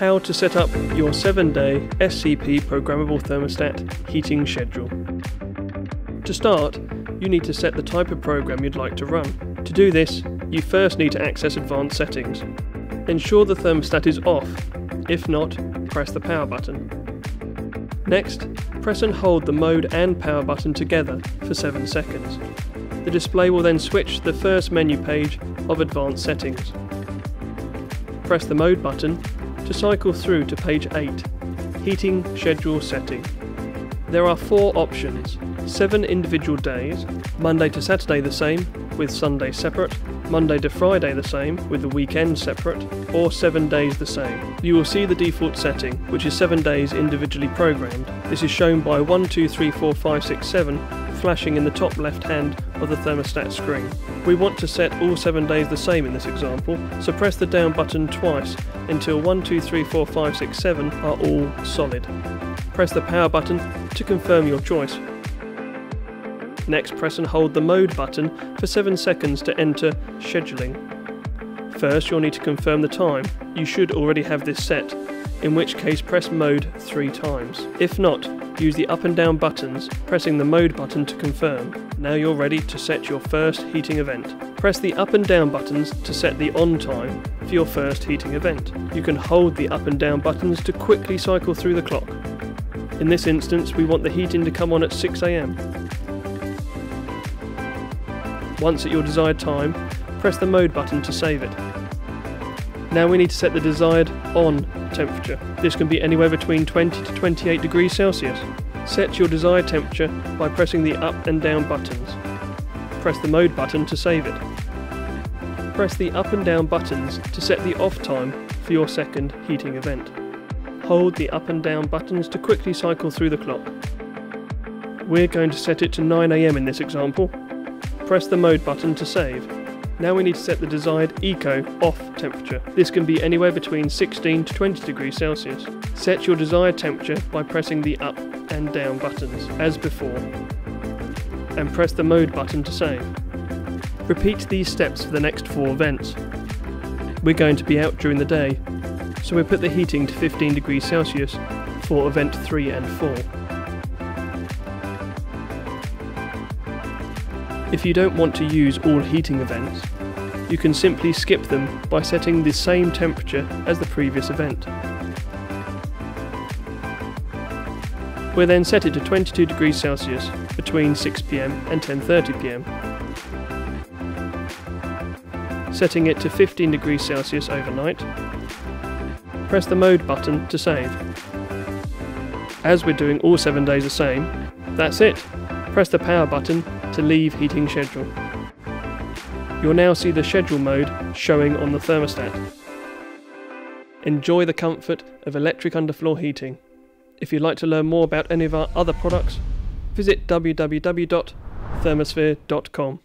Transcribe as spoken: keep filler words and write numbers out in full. how to set up your seven day S C P programmable thermostat heating schedule. To start, you need to set the type of program you'd like to run. To do this, you first need to access advanced settings. Ensure the thermostat is off. If not, press the power button. Next, press and hold the mode and power button together for seven seconds. The display will then switch to the first menu page of advanced settings. Press the mode button to cycle through to page eight, heating schedule setting. There are four options, seven individual days, Monday to Saturday the same, with Sunday separate, Monday to Friday the same, with the weekend separate, or seven days the same. You will see the default setting, which is seven days individually programmed. This is shown by one, two, three, four, five, six, seven flashing in the top left hand of the thermostat screen. We want to set all seven days the same in this example, so press the down button twice until one, two, three, four, five, six, seven are all solid. Press the power button to confirm your choice. Next, press and hold the mode button for seven seconds to enter scheduling. First, you'll need to confirm the time. You should already have this set, in which case press mode three times. If not, use the up and down buttons, pressing the mode button to confirm. Now you're ready to set your first heating event. Press the up and down buttons to set the on time for your first heating event. You can hold the up and down buttons to quickly cycle through the clock. In this instance, we want the heating to come on at six A M. Once at your desired time, press the mode button to save it. Now we need to set the desired on temperature. This can be anywhere between twenty to twenty-eight degrees Celsius. Set your desired temperature by pressing the up and down buttons. Press the mode button to save it. Press the up and down buttons to set the off time for your second heating event. Hold the up and down buttons to quickly cycle through the clock. We're going to set it to nine A M in this example. Press the mode button to save. Now we need to set the desired ECO off temperature. This can be anywhere between sixteen to twenty degrees Celsius. Set your desired temperature by pressing the up and down buttons, as before, and press the mode button to save. Repeat these steps for the next four events. We're going to be out during the day, so we put the heating to fifteen degrees Celsius for event three and four. If you don't want to use all heating events, you can simply skip them by setting the same temperature as the previous event. We'll then set it to twenty-two degrees Celsius between six P M and ten thirty P M, setting it to fifteen degrees Celsius overnight. Press the mode button to save. As we're doing all seven days the same, that's it. Press the power button to leave heating schedule. You'll now see the schedule mode showing on the thermostat. Enjoy the comfort of electric underfloor heating. If you'd like to learn more about any of our other products, visit w w w dot thermosphere dot com.